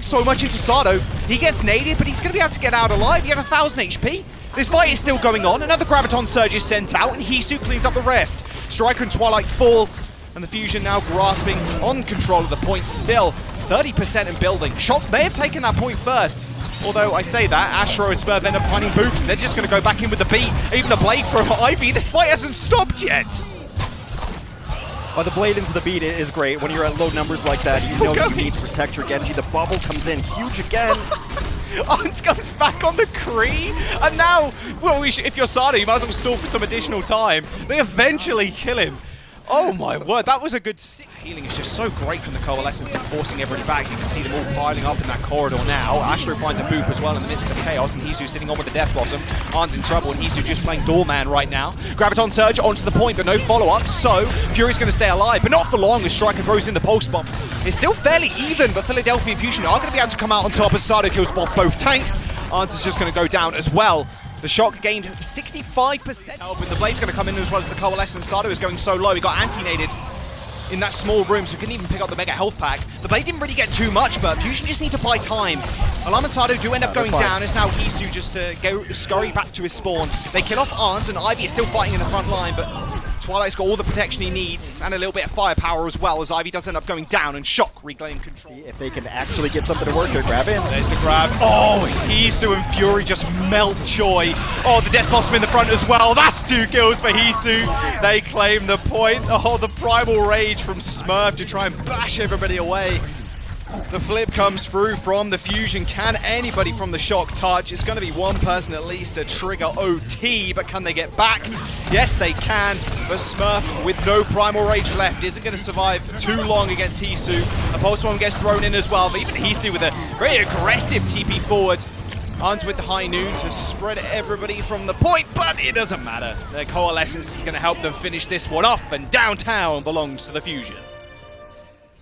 so much into Sado. He gets naded, but he's going to be able to get out alive. He had 1,000 HP. This fight is still going on. Another Graviton Surge is sent out, and Hisu cleans up the rest. Striker and Twilight fall, and the Fusion now grasping on control of the point still. 30% in building. Shock may have taken that point first. Although, I say that, Astro and Smurf end up finding boobs, and they're just going to go back in with the beat. Even the blade from Ivy, this fight hasn't stopped yet! Oh, the blade into the beat is great. When you're at low numbers like that, you know you need to protect your Genji. The bubble comes in huge again. Arnes comes back on the Kree, and now, well, if you're Sado, you might as well stall for some additional time. They eventually kill him. Oh my word, that was a good six. Healing is just so great from the Coalescence and forcing everybody back. You can see them all piling up in that corridor now. Astro finds a boop as well in the midst of chaos, and Hisu sitting on with the Death Blossom. Arnes in trouble, and Hisu just playing doorman right now. Graviton Surge onto the point, but no follow-up, so Fury's going to stay alive, but not for long as Striker throws in the Pulse Bomb. It's still fairly even, but Philadelphia Fusion are going to be able to come out on top as Sado kills both tanks. Arnes is just going to go down as well. The Shock gained 65% help, and the Blade's going to come in as well as the Coalescence. Sardo is going so low, he got anti-naded in that small room, so he couldn't even pick up the Mega Health Pack. The Blade didn't really get too much, but Fusion just need to buy time. Alarm and Sardo do end up going down. It's now Hisu just to go scurry back to his spawn. They kill off Arnes, and Ivy is still fighting in the front line, but Twilight's got all the protection he needs, and a little bit of firepower as well, as Ivy does end up going down, and Shock reclaim control. See if they can actually get something to work here. Grab in. There's the grab. Oh, Hisu and Fury just melt Choi. Oh, the Death Blossom in the front as well. That's 2 kills for Hisu. They claim the point. Oh, the Primal Rage from Smurf to try and bash everybody away. The flip comes through from the Fusion. Can anybody from the Shock touch? It's going to be one person at least to trigger OT, but can they get back? Yes, they can, but Smurf, with no Primal Rage left, isn't going to survive too long against Hisu. A Pulse Bomb gets thrown in as well, but even Hisu with a very aggressive TP forward. Arnes with the High Noon to spread everybody from the point, but it doesn't matter. Their Coalescence is going to help them finish this one off, and downtown belongs to the Fusion.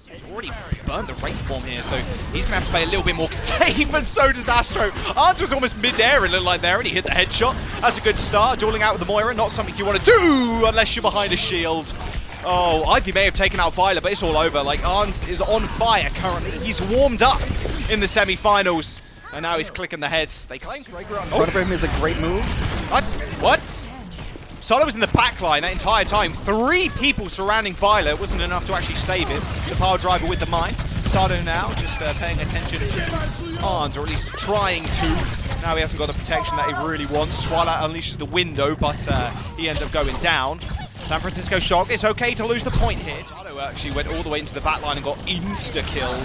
He's already burned the Wraith Form here, so he's going to have to play a little bit more safe, and so does Astro. Arnes was almost mid-air, it looked like there, and he hit the headshot. That's a good start. Dueling out with the Moira, not something you want to do unless you're behind a shield. Oh, Ivy may have taken out Violet, but it's all over. Like, Arnes is on fire currently. He's warmed up in the semi-finals, and now he's clicking the heads. They claim Striker on front of him is a great move. What? What? Sado was in the back line that entire time. 3 people surrounding Violet wasn't enough to actually save him. The power driver with the mine. Sado now just paying attention to Arnes, or at least trying to. Now he hasn't got the protection that he really wants. Twilight unleashes the window, but he ends up going down. San Francisco Shock, it's okay to lose the point here. Sado actually went all the way into the back line and got insta-killed.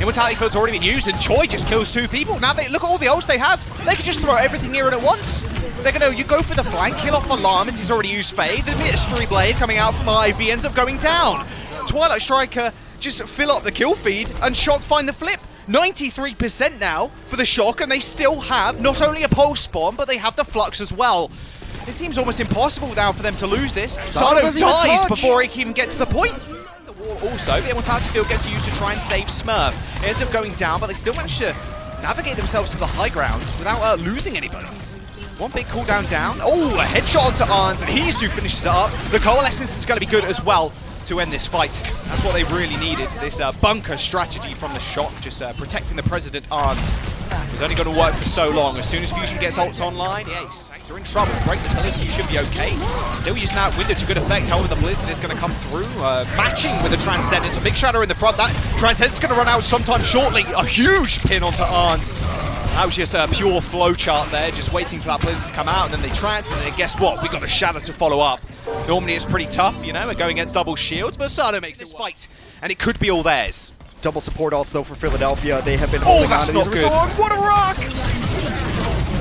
Immortality Field's already been used, and Choi just kills 2 people. Now they look at all the ults they have. They can just throw everything here and at once. They're gonna go for the flank, kill off Alarm as he's already used Phase. The Mystery Blade coming out from Ivy ends up going down. Twilight Striker just fill up the kill feed, and Shock find the flip. 93% now for the Shock, and they still have not only a Pulse Bomb, but they have the Flux as well. It seems almost impossible now for them to lose this. Sado dies before he can even get to the point. Also, the Immortality Field gets used to try and save Smurf. It ends up going down, but they still manage to navigate themselves to the high ground without losing anybody. One big cooldown down. Oh, a headshot onto Arnes, and Hisu finishes it up. The Coalescence is going to be good as well to end this fight. That's what they really needed, this bunker strategy from the Shock, just protecting the President Arnes. It's only going to work for so long. As soon as Fusion gets ults online, yeah, you're in trouble. Break the pillars, you should be okay. Still using that window to good effect. However, the Blizzard is going to come through, matching with the Transcendence. A big Shatter in the front. That Transcendence is going to run out sometime shortly. A huge pin onto Arnes. That was just a pure flowchart there, just waiting for that Blizzard to come out, and then they trance, and then guess what? We got a Shatter to follow up. Normally it's pretty tough, you know, we're going against double shields, but Sado makes this fight, and it could be all theirs. Double support ults though for Philadelphia. They have been holding on to these results. What a rock!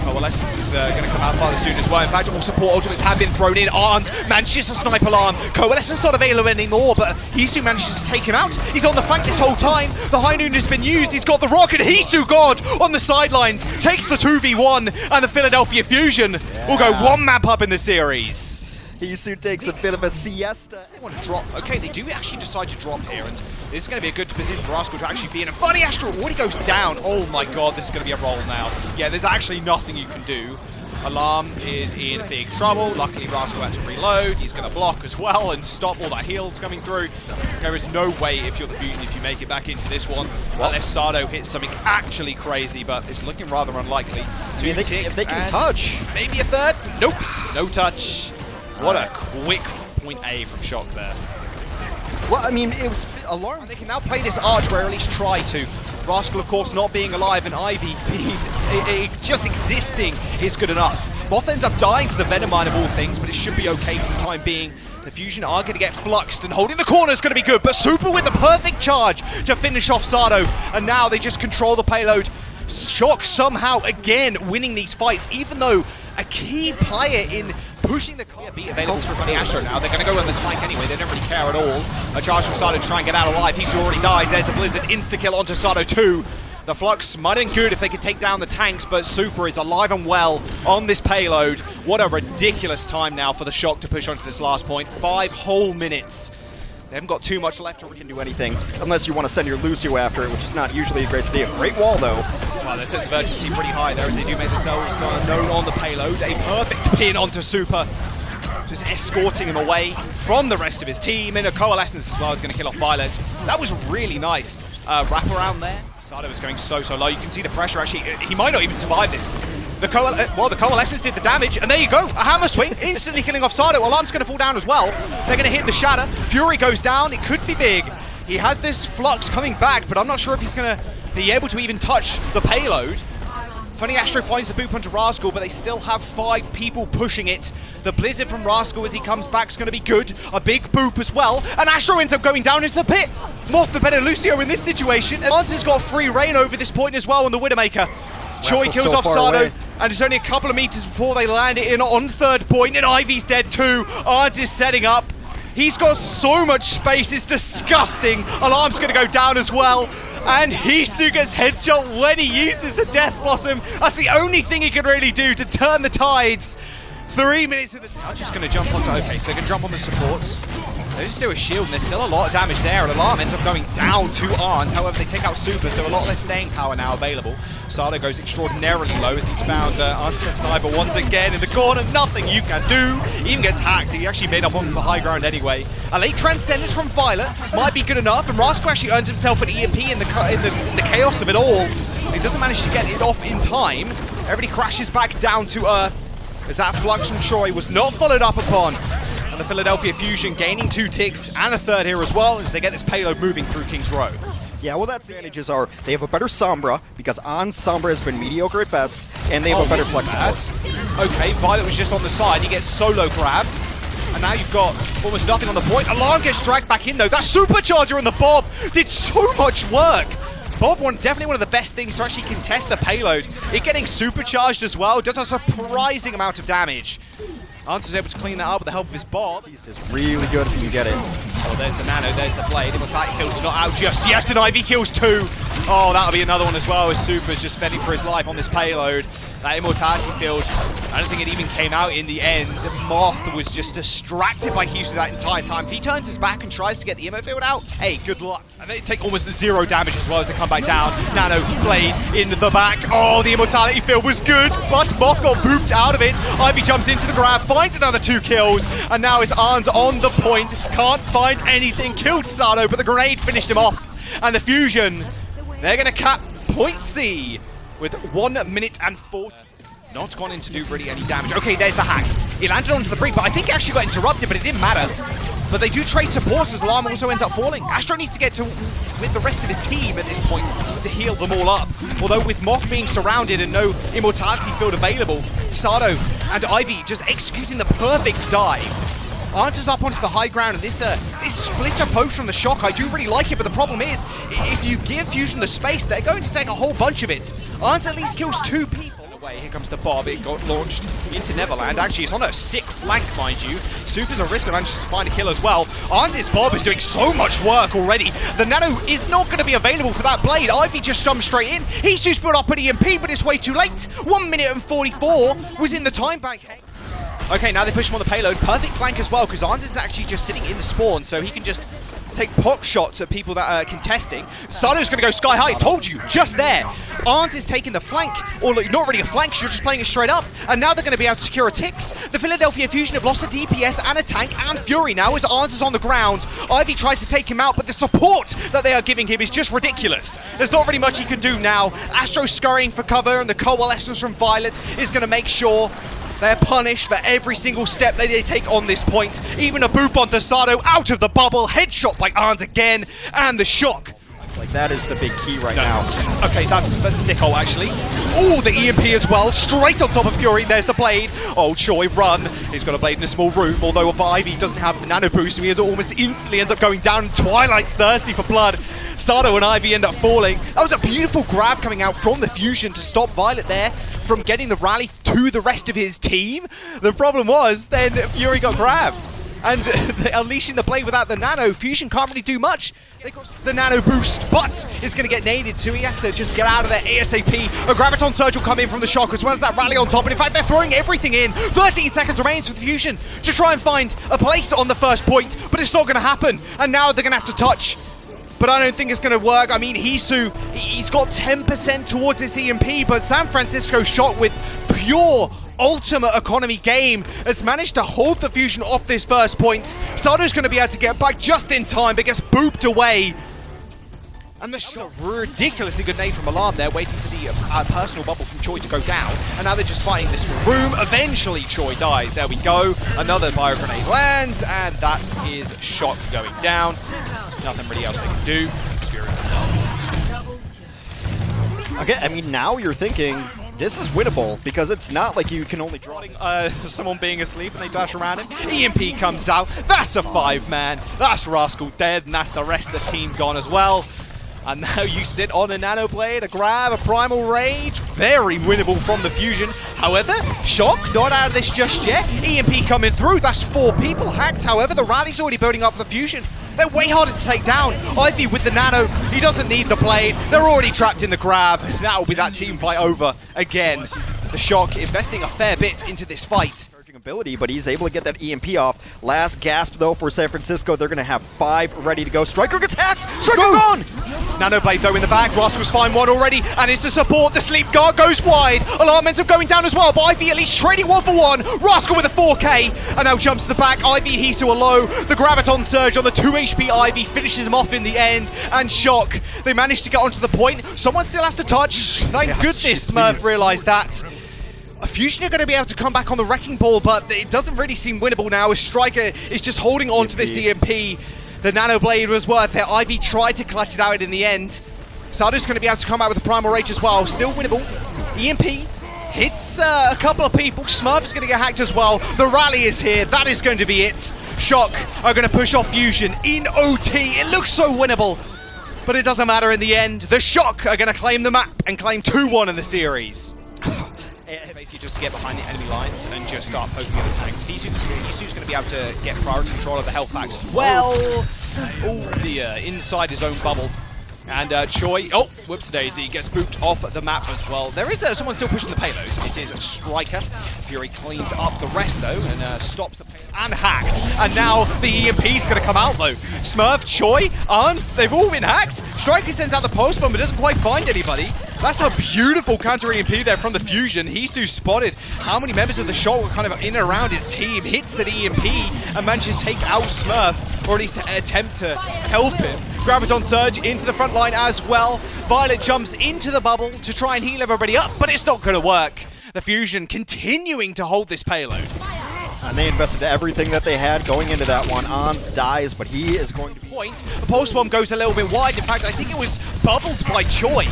Coalescence is going to come out farther soon as well. In fact, all support ultimates have been thrown in. Arnes manages to snipe Alarm. Coalescence not available anymore, but Hisu manages to take him out. He's on the flank this whole time. The High Noon has been used. He's got the rock, and Hisu God on the sidelines takes the 2v1, and the Philadelphia Fusion will go one map up in the series. Hisu takes a bit of a siesta. They want to drop. Okay, they do actually decide to drop here, and this is going to be a good position for Rascal to actually be in. And FunnyAstro already goes down. Oh my god, this is going to be a roll now. Yeah, there's actually nothing you can do. Alarm is in big trouble. Luckily, Rascal had to reload. He's going to block as well and stop all that heals coming through. There is no way if you're the Fusion if you make it back into this one, unless Sado hits something actually crazy, but it's looking rather unlikely. If they can touch. Maybe a third? Nope. No touch. What a quick point A from Shock there. Well, I mean, it was Alarm. They can now play this Archway, or at least try to. Rascal, of course, not being alive, and Ivy just existing is good enough. Moth ends up dying to the Venomine of all things, but it should be okay for the time being. The Fusion are going to get fluxed, and holding the corner is going to be good, but Super with the perfect charge to finish off Sardo, and now they just control the payload. Shock somehow again winning these fights, even though a key player in pushing the car beat available for FunnyAstro now. They're going to go on the spike anyway, they don't really care at all. A charge from Sado to try and get out alive. Hisu already dies. There's the Blizzard insta-kill onto Sado 2. The Flux might have been good if they could take down the tanks, but Super is alive and well on this payload. What a ridiculous time now for the Shock to push onto this last point. 5 whole minutes. They haven't got too much left, or we can do anything, unless you want to send your Lucio after it, which is not usually a great idea. Great wall, though. Well, their sense of urgency pretty high there, as they do make themselves known on the payload. A perfect pin onto Super, just escorting him away from the rest of his team. In a Coalescence as well, is going to kill off Violet. That was really nice wraparound there. Sado was going so low. You can see the pressure, actually. He might not even survive this. The Coalescence did the damage, and there you go, a hammer swing, instantly killing off Sado. Alarm's going to fall down as well. They're going to hit the Shatter. Fury goes down, it could be big. He has this Flux coming back, but I'm not sure if he's going to be able to even touch the payload. FunnyAstro finds the boot punch to Rascal, but they still have 5 people pushing it. The Blizzard from Rascal as he comes back is going to be good. A big boop as well, and Astro ends up going down into the pit. Moth the better Lucio in this situation. And Arnes has got free reign over this point as well on the Widowmaker. Choi kills off Sardo, and it's only a couple of meters before they land it in on third point, and Ivy's dead too. Arnes is setting up. He's got so much space, it's disgusting. Alarm's going to go down as well, and Hisu gets headshot when he uses the Death Blossom. That's the only thing he can really do to turn the tides. 3 minutes of the time. I'm just going to jump onto, okay, so they can jump on the supports. They just do a shield, and there's still a lot of damage there, and Alarm ends up going down to Arnes. However, they take out Super, so a lot less staying power now available. Sado goes extraordinarily low as he's found Arnes and Sniper once again in the corner. Nothing you can do. He even gets hacked. He actually made up on the high ground anyway. A late Transcendence from Violet might be good enough, and Rascal actually earns himself an EMP in the chaos of it all. He doesn't manage to get it off in time. Everybody crashes back down to Earth, as that Flux from Choi was not followed up upon. And the Philadelphia Fusion gaining 2 ticks and a third here as well, as they get this payload moving through King's Row. Yeah, well, that's the advantages are they have a better Sombra, because Sombra has been mediocre at best, and they have a better Flux. Okay, Violet was just on the side, he gets solo grabbed, and now you've got almost nothing on the point. Alarm gets dragged back in though. That Supercharger and the Bob did so much work. Bob definitely one of the best things to actually contest the payload. It getting supercharged as well, does a surprising amount of damage. Arnes is able to clean that up with the help of his Bob. He's just really good if you can get it. Oh, there's the Nano, there's the Blade. Immortality Field's not out just yet, and Ivy kills 2. Oh, that'll be another one as well, as Super's just fending for his life on this payload. That Immortality Field, I don't think it even came out in the end. Moth was just distracted by Hisu that entire time. If he turns his back and tries to get the Immo Field out, hey, good luck. And they take almost 0 damage as well as they come back down. Nano, Blade in the back. Oh, the Immortality Field was good, but Moth got booped out of it. Ivy jumps into the grab, finds another 2 kills, and now is Arnes on the point. Can't find anything, killed Sado, but the grenade finished him off. And the Fusion, they're going to cap point C with 1 minute and 40. Not gone in to do really any damage. Okay, there's the hack. It landed onto the brick, but I think it actually got interrupted, but it didn't matter. But they do trade supports as Alarm also ends up falling. Astro needs to get to with the rest of his team at this point to heal them all up. Although with Moth being surrounded and no Immortality Field available, Sado and Ivy just executing the perfect dive. Arnes is up onto the high ground, and this splitter post from the Shock, I do really like it, but the problem is, if you give Fusion the space, they're going to take a whole bunch of it. Arnes at least kills 2 people. Here comes the Bob, it got launched into Neverland. Actually, it's on a sick flank, mind you. Super's Arista manages to find a kill as well. Arnes' Bob is doing so much work already. The Nano is not going to be available for that Blade. Ivy just jumped straight in. He's just put up an EMP, but it's way too late. 1 minute and 44 was in the time bank. Okay, now they push him on the payload. Perfect flank as well, because Arnes is actually just sitting in the spawn, so he can just take pop shots at people that are contesting. Sado's going to go sky high, told you, just there. Arnes is taking the flank, or look, not really a flank, you're just playing it straight up, and now they're going to be able to secure a tick. The Philadelphia Fusion have lost a DPS and a tank and Fury now as Arnes is on the ground. Ivy tries to take him out, but the support that they are giving him is just ridiculous. There's not really much he can do now. Astro scurrying for cover, and the coalescence from Violet is going to make sure they're punished for every single step that they take on this point. Even a boop onto Sado, out of the bubble, headshot by Arnes again, and the shock. Like, that is the big key right now. Okay, that's sicko, actually. Oh, the EMP as well, straight on top of Fury. There's the blade. Oh, Choi, run. He's got a blade in a small room, although if Ivy doesn't have the nano boost, he almost instantly ends up going down. Twilight's thirsty for blood. Sado and Ivy end up falling. That was a beautiful grab coming out from the Fusion to stop Violet there from getting the rally to the rest of his team. The problem was, then Fury got grabbed. And unleashing the blade without the nano, Fusion can't really do much. They got the nano boost, but it's going to get naded, so he has to just get out of there ASAP. A Graviton Surge will come in from the Shock, as well as that rally on top, and in fact they're throwing everything in. 13 seconds remains for the Fusion to try and find a place on the first point, but it's not going to happen, and now they're going to have to touch. But I don't think it's going to work. I mean, Hisu, he's got 10% towards his EMP, but San Francisco Shock with pure ultimate economy game has managed to hold the Fusion off this first point. Sardo's going to be able to get back just in time, but gets booped away. And the shot, ridiculously good nade from Alarm there, waiting for the personal bubble from Choi to go down. And now they're just fighting this room. Eventually, Choi dies. There we go. Another biogrenade lands, and that is Shock going down. Nothing really else they can do. Okay, I mean, now you're thinking, this is winnable, because it's not like you can only draw someone being asleep and they dash around him. EMP comes out. That's a five-man. That's Rascal dead, and that's the rest of the team gone as well. And now you sit on a Nano Blade, a grab, a Primal Rage. Very winnable from the Fusion. However, Shock not out of this just yet. EMP coming through. That's four people hacked. However, the rally's already building up for the Fusion. They're way harder to take down. Ivy with the nano, he doesn't need the blade. They're already trapped in the grab. That will be that team fight over again. The Shock investing a fair bit into this fight. Ability, but he's able to get that EMP off. Last gasp though for San Francisco. They're going to have five ready to go. Striker gets hacked. Striker gone. Nano Blade though in the bag. Rascal's fine one already, and it's to support. The sleep guard goes wide. Alarm ends up going down as well, but Ivy at least trading one for one. Rascal with a 4K, and now jumps to the back. Ivy and Hisu are low. The Graviton Surge on the 2 HP Ivy finishes him off in the end, and Shock, they managed to get onto the point. Someone still has to touch. Thank goodness Smurf realised that. Fusion are going to be able to come back on the wrecking ball, but it doesn't really seem winnable now as Striker is just holding on to this EMP. The Nano Blade was worth it. Ivy tried to clutch it out in the end. Sardo's going to be able to come out with a Primal Rage as well. Still winnable. EMP hits a couple of people. Smurf's going to get hacked as well. The rally is here. That is going to be it. Shock are going to push off Fusion in OT. It looks so winnable, but it doesn't matter in the end. The Shock are going to claim the map and claim 2-1 in the series. Basically just to get behind the enemy lines and just start poking at the tanks. Hisu's going to be able to get priority control of the health packs. Well, inside his own bubble. And Choi, oh, whoops-a-daisy, gets booped off the map as well. There is someone still pushing the payload. It is a Striker. Fury cleans up the rest, though, and stops the payload. And hacked. And now the EMP's going to come out, though. Smurf, Choi, Arnes, they've all been hacked. Striker sends out the Pulse Bomb, but doesn't quite find anybody. That's a beautiful counter EMP there from the Fusion. Hisu spotted how many members of the Shock were kind of in and around his team, hits the EMP and manages to take out Smurf, or at least attempt to help him. Graviton Surge into the front line as well. Violet jumps into the bubble to try and heal everybody up, but it's not going to work. The Fusion continuing to hold this payload. And they invested everything that they had going into that one. Arnes dies, but he is going to be... Point. The Pulse Bomb goes a little bit wide. In fact, I think it was bubbled by Choi.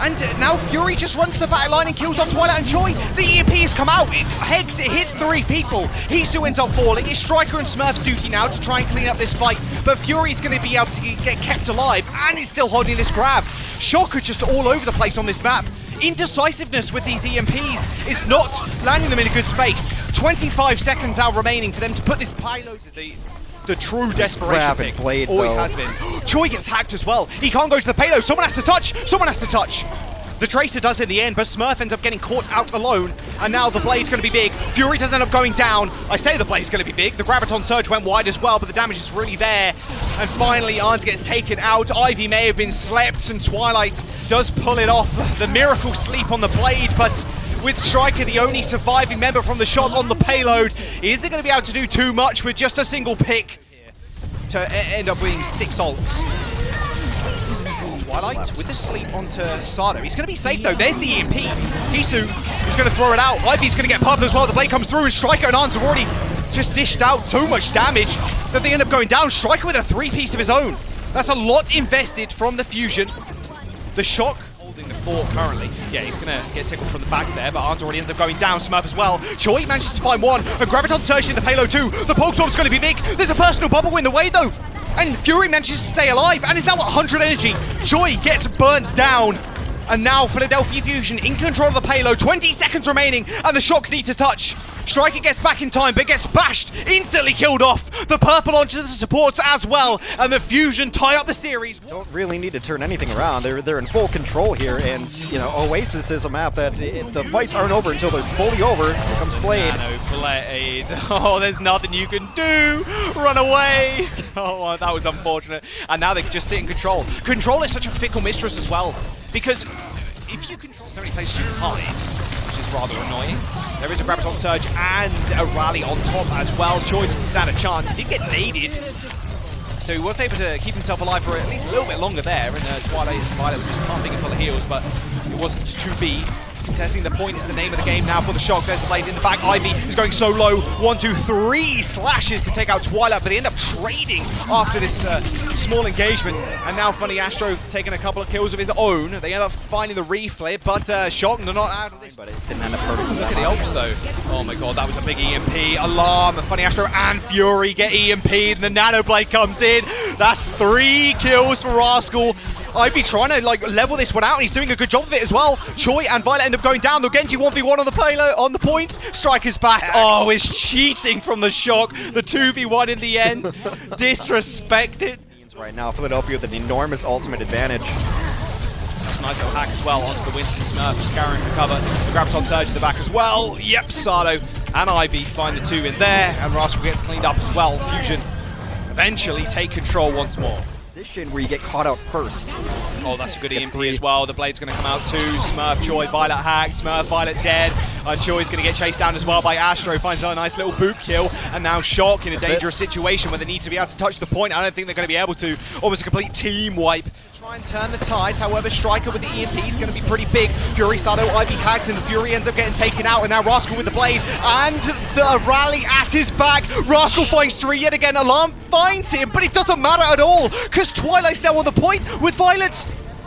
And now Fury just runs to the battle line and kills off Twilight and Choi. The EMP has come out. It hex, it hit three people. Hisu ends up falling. It's Striker and Smurf's duty now to try and clean up this fight. But Fury's going to be able to get kept alive, and he's still holding this grab. Shock are just all over the place on this map. Indecisiveness with these EMPs is not landing them in a good space. 25 seconds now remaining for them to put this payload. The true desperation pick. Blade, always though. Has been. Choi gets hacked as well. He can't go to the payload. Someone has to touch. Someone has to touch. The Tracer does in the end, but Smurf ends up getting caught out alone, and now the blade's going to be big. Fury doesn't end up going down. I say the blade's going to be big. The Graviton Surge went wide as well, but the damage is really there. And finally, Arnes gets taken out. Ivy may have been slept, and Twilight does pull it off. The miracle sleep on the blade, but with Striker, the only surviving member from the shot on the payload, is they going to be able to do too much with just a single pick to end up winning 6 ults? Twilight with the sleep onto Sado. He's going to be safe though. There's the EMP. Hisu is going to throw it out. Ivy's going to get pubbed as well. The blade comes through and Striker and Arnes have already just dished out too much damage that they end up going down. Striker with a 3-piece of his own. That's a lot invested from the Fusion. The Shock holding the fort currently. Yeah, he's going to get tickled from the back there, but Arnes already ends up going down. Smurf as well. Choi manages to find one. And Graviton Surge in the payload too. The Pulse Bomb's going to be big. There's a personal bubble in the way though. And Fury manages to stay alive and is now at 100 energy. Choi gets burnt down. And now Philadelphia Fusion in control of the payload. 20 seconds remaining and the Shock need to touch. Striker gets back in time but gets bashed. Instantly killed off. The purple onto the supports as well. And the Fusion tie up the series. Don't really need to turn anything around. They're in full control here. And, you know, Oasis is a map that the fights aren't over until they're fully over. Here comes Blade. Nano Blade. Oh, there's nothing you can do. Run away. Oh, that was unfortunate. And now they can just sit in control. Control is such a fickle mistress as well. Because if you control so many places, you hide. Is rather annoying. There is a Graviton Surge and a Rally on top as well. Choi doesn't stand a chance. He did get naded, so he was able to keep himself alive for at least a little bit longer there, and Twilight and Violet were just pumping him full of heals, but it wasn't to be. Contesting the point is the name of the game now for the Shock. There's the blade in the back. Ivy is going so low. 1, 2, 3 slashes to take out Twilight, but they end up trading after this small engagement. And now FunnyAstro taking a couple of kills of his own. They end up finding the reflip, but Shock and they're not out of this. But it didn't end up hurting. Look at the ults though. Oh my god, that was a big EMP. Alarm, FunnyAstro and Fury get EMP'd, and the Nano Blade comes in. That's 3 kills for Rascal. Ivy trying to like level this one out, and he's doing a good job of it as well. Choi and Violet end up going down. The Genji 1v1 on the payload on the point. Striker's back. Oh, it's cheating from the Shock. The 2v1 in the end. Disrespected. Right now, Philadelphia with an enormous ultimate advantage. That's a nice little hack as well onto the Winston Smurf. Just carrying for cover. The Graviton Surge in the back as well. Yep, Sardo and Ivy find the 2 in there, and Rascal gets cleaned up as well. Fusion eventually take control once more. Where you get caught out first. Oh, that's a good EMP as well. The blade's going to come out too. Smurf, Choi, Violet hacked. Smurf, Violet dead. And Choi's going to get chased down as well by Astro. Finds a nice little boot kill. And now Shock in a dangerous situation where they need to be able to touch the point. I don't think they're going to be able to. Almost a complete team wipe. Try and turn the tides. However, Striker with the EMP is going to be pretty big. Fury, Sado, Ivy hacked, and Fury ends up getting taken out. And now Rascal with the blade and the rally at his back. Rascal finds 3 yet again. Alarm finds him, but it doesn't matter at all because Twilight's now on the point with Violet.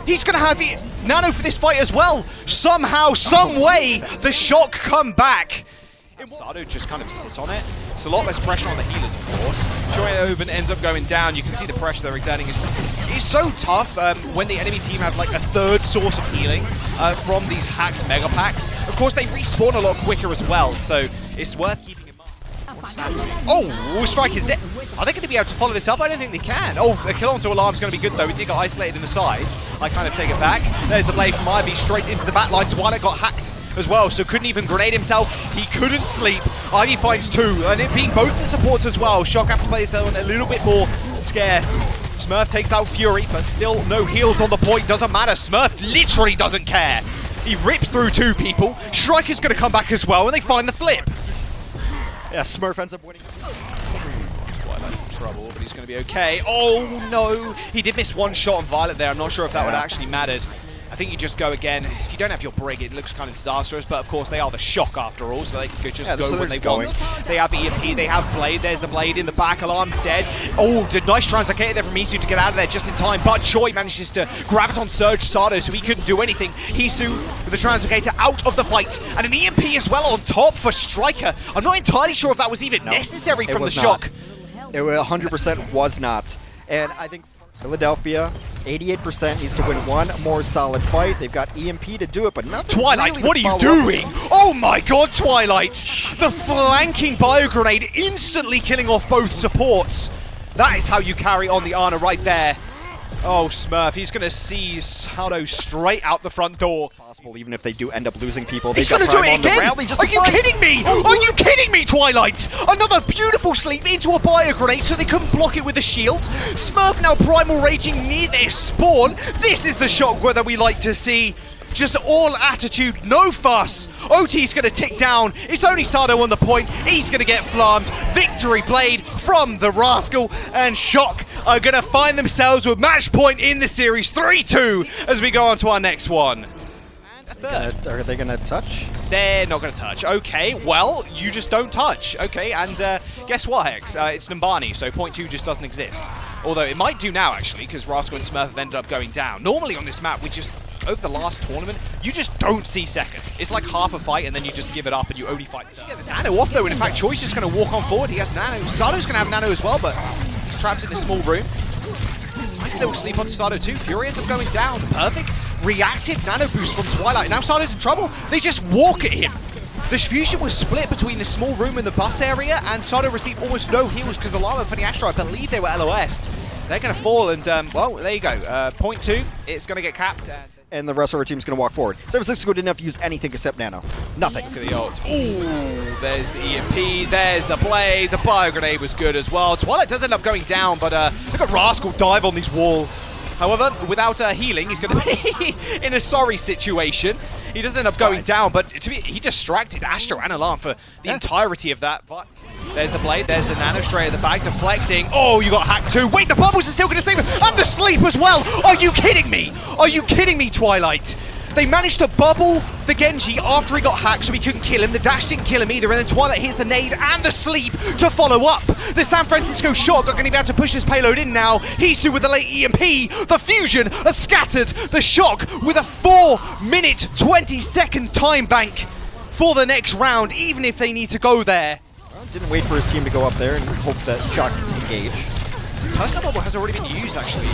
He's going to have Nano for this fight as well. Somehow, some way, the Shock come back. Sado just kind of sits on it. It's a lot less pressure on the healers, of course. Joy Oven ends up going down. You can see the pressure they're exerting. It's so tough when the enemy team has like a 3rd source of healing from these hacked mega packs. Of course, they respawn a lot quicker as well, so it's worth keeping. Oh, Striker's dead. Are they going to be able to follow this up? I don't think they can. Oh, the kill onto Alarm's going to be good, though. He did get isolated in the side. I kind of take it back. There's the blade from Ivy straight into the back line. Twilight got hacked as well, so couldn't even grenade himself. He couldn't sleep. Ivy finds 2, and it being both the supports as well. Shock have to play this element a little bit more scarce. Smurf takes out Fury, but still no heals on the point. Doesn't matter. Smurf literally doesn't care. He rips through 2 people. Striker's going to come back as well, and they find the flip. Yeah, Smurf ends up winning. Twilight's in trouble, but he's going to be okay. Oh no! He did miss 1 shot on Violet there. I'm not sure if that would actually mattered. I think you just go again. If you don't have your brig, it looks kind of disastrous, but of course they are the Shock after all, so they can just go when they want. They have EMP, they have Blade. There's the Blade in the back. Alarm's dead. Oh, did nice translocate there from Hisu to get out of there just in time, but Choi manages to Graviton Surge Sado, so he couldn't do anything. Hisu with the translocator out of the fight, and an EMP as well on top for Striker. I'm not entirely sure if that was even necessary from the Shock. It 100% was not, and I think Philadelphia, 88% needs to win 1 more solid fight. They've got EMP to do it, but nothing. Twilight, really, what are you doing? Oh my god, Twilight! The flanking biogrenade instantly killing off both supports. That is how you carry on the Ana right there. Oh, Smurf, he's going to seize Sado straight out the front door. Possible, even if they do end up losing people. He's going to do it again! Are you kidding me? Are you kidding me, Twilight? Another beautiful sleep into a bio grenade so they couldn't block it with a shield. Smurf now primal raging near their spawn. This is the Shock weather we like to see. Just all attitude, no fuss. OT's going to tick down. It's only Sado on the point. He's going to get flammed. Victory blade from the Rascal, and Shock are going to find themselves with match point in the series 3-2 as we go on to our next one. And a third. Are they going to touch? They're not going to touch. Okay, well, you just don't touch. Okay, and guess what, Hex? It's Nambani, so point 2 just doesn't exist. Although it might do now, actually, because Rascal and Smurf have ended up going down. Normally on this map, we just... Over the last tournament, you just don't see second. It's like half a fight and then you just give it up and you only fight third. You get the Nano off though, and in fact Choi's just going to walk on forward. He has Nano. Sado's going to have Nano as well, but he's trapped in this small room. Nice little sleep on Sado too. Fury ends up going down. Perfect. Reactive Nano boost from Twilight. Now Sado's in trouble. They just walk at him. This fusion was split between the small room and the bus area, and Sado received almost no heals because Alarm and FunnyAstro, I believe they were LOS'd. They're going to fall and, well, there you go. Point 2, it's going to get capped. And the rest of our team's going to walk forward. San Francisco didn't have to use anything except Nano. Nothing. Look at the ult. Ooh, there's the EMP, there's the blade. The bio grenade was good as well. Twilight does end up going down, but look at Rascal dive on these walls. However, without healing, he's going to be in a sorry situation. He doesn't end up going down, but to be, he distracted Astro and Alarm for the entirety of that. But there's the blade, there's the Nano straight at the back, deflecting. Oh, you got hacked too. Wait, the bubbles are still going to save him, and the sleep as well. Are you kidding me? Are you kidding me, Twilight? They managed to bubble the Genji after he got hacked so he couldn't kill him. The dash didn't kill him either, and then Twilight hits the nade and the sleep to follow up. The San Francisco Shock are going to be able to push this payload in now. Hisu with the late EMP. The Fusion are scattered. The Shock with a 4-minute, 20-second time bank for the next round, even if they need to go there. Well, didn't wait for his team to go up there and hope that Shock engage. Personal bubble has already been used, actually,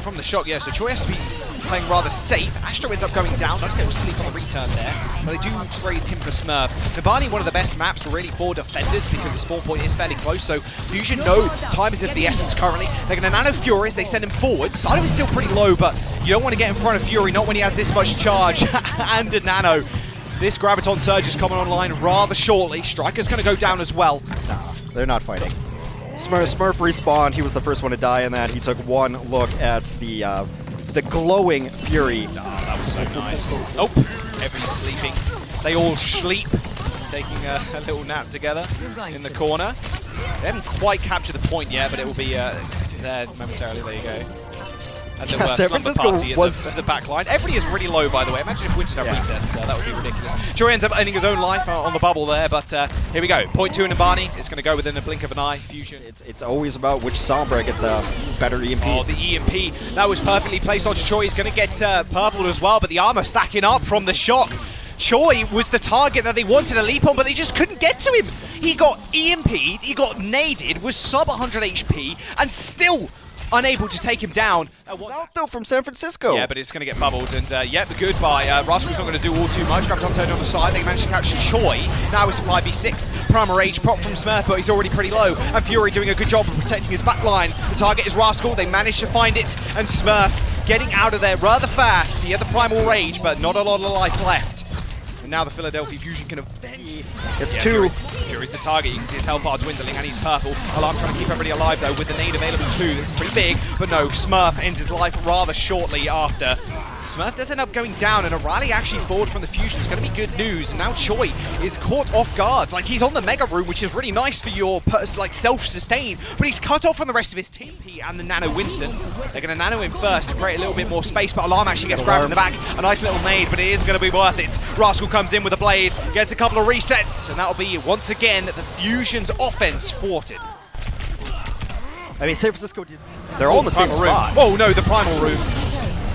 from the Shock, yeah, so Choi has to be playing rather safe. Astro ends up going down. Notice it was sleep on the return there, but they do trade him for Smurf. Nabani, one of the best maps really for defenders because the spawn point is fairly close, so Fusion know time is of the essence currently. They're going to Nano Fury as they send him forward. Sado is still pretty low, but you don't want to get in front of Fury, not when he has this much charge and a Nano. This Graviton Surge is coming online rather shortly. Striker's going to go down as well. Nah, they're not fighting. Smurf respawned. He was the first one to die in that. He took one look at the glowing Fury. Ah, that was so nice. Oh, everyone's sleeping. They all sleep, taking a little nap together in the corner. They haven't quite captured the point yet, but it will be there momentarily. There you go. And the San Francisco party was at the back line. Everybody is really low, by the way. Imagine if Winston had resets. That would be ridiculous. Choi ends up ending his own life on the bubble there, but here we go. Point 2 in Nambani. It's going to go within a blink of an eye. Fusion. It's always about which Sombra gets a better EMP. Oh, the EMP. That was perfectly placed on Choi. He's going to get purpled as well, but the armor stacking up from the Shock. Choi was the target that they wanted to leap on, but they just couldn't get to him. He got EMP'd, he got naded, was sub 100 HP, and still unable to take him down. What's out though from San Francisco? Yeah, but it's going to get bubbled, and yep, goodbye. Rascal's not going to do all too much. Grabs on turn on the side. They managed to catch Choi. Now it's 5v6. Primal Rage pop from Smurf, but he's already pretty low. And Fury doing a good job of protecting his backline. The target is Rascal. They managed to find it, and Smurf getting out of there rather fast. He had the Primal Rage, but not a lot of life left. And now the Philadelphia Fusion can avenge. It's two. Fury's the target. You can see his health bar dwindling, and he's purple. Alarm trying to keep everybody alive, though, with the nade available too. That's pretty big, but no. Smurf ends his life rather shortly after. Smurf does end up going down, and a rally actually forward from the Fusion is going to be good news. And now Choi is caught off guard. Like, he's on the Mega Room, which is really nice for your like self-sustain, but he's cut off from the rest of his team. He and the Nano Winston. They're going to Nano him first to create a little bit more space, but Alarm actually gets grabbed in the back. A nice little nade, but it is going to be worth it. Rascal comes in with a blade, gets a couple of resets, and that'll be, once again, the Fusion's offense thwarted. I mean, San Francisco did... They're all in the same spot. Oh, no, the Primal Room.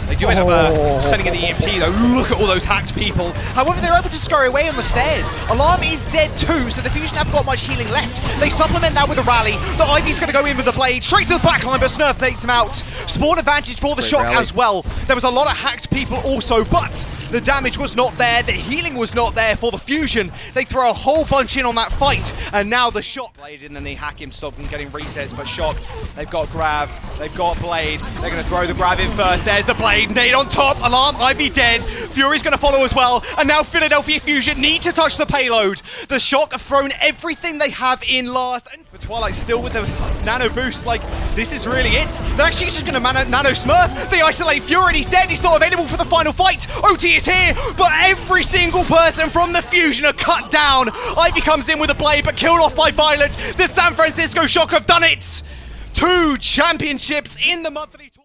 They do end up sending in the EMP though. Look at all those hacked people. However, they're able to scurry away on the stairs. Alarm is dead too, so the Fusion haven't got much healing left. They supplement that with a rally. The Ivy's going to go in with the blade, straight to the backline, but Smurf takes him out. Spawn advantage for the Shock as well. There was a lot of hacked people also, but The damage was not there, the healing was not there for the fusion. They throw a whole bunch in on that fight, and now the Shock Blade, and then they hack him, sub and getting resets, but Shock, they've got Grav, they've got Blade, they're gonna throw the Grav in first. There's the Blade, nade on top, Alarm, Ivy dead, Fury's gonna follow as well, and now Philadelphia Fusion need to touch the payload. The Shock have thrown everything they have in last, and for Twilight still with the nano boost, like, this is really it. They're actually just gonna nano Smurf, they isolate Fury, and he's dead, he's not available for the final fight. OT is here, but every single person from the Fusion are cut down. Ivy comes in with a Blade, but killed off by Violet. The San Francisco Shock have done it! 2 championships in the monthly tournament.